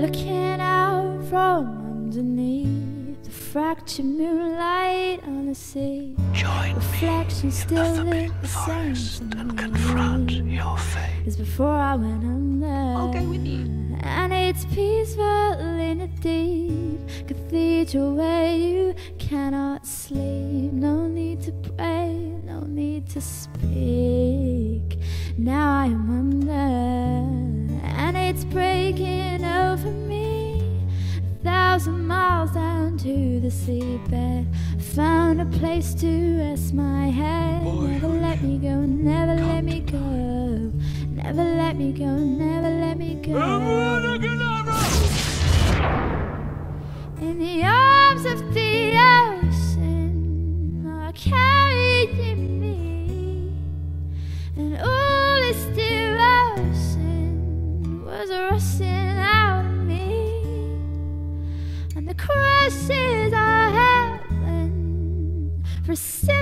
looking out from underneath the fractured moonlight on the sea. Join reflection me still in the forest and confront your fate. It's before I went under. I'll go with you. And it's peaceful in a deep cathedral where you cannot sleep. No need to pray, no need to speak. Now I am under, and it's breaking over me. 1,000 miles down to the seabed, I found a place to rest my head. Never let me go, never let me go, never let me go, never let me go. In the arms of the ocean, I carried in me, and all its devotion was rushing out of me, and the crushes I had for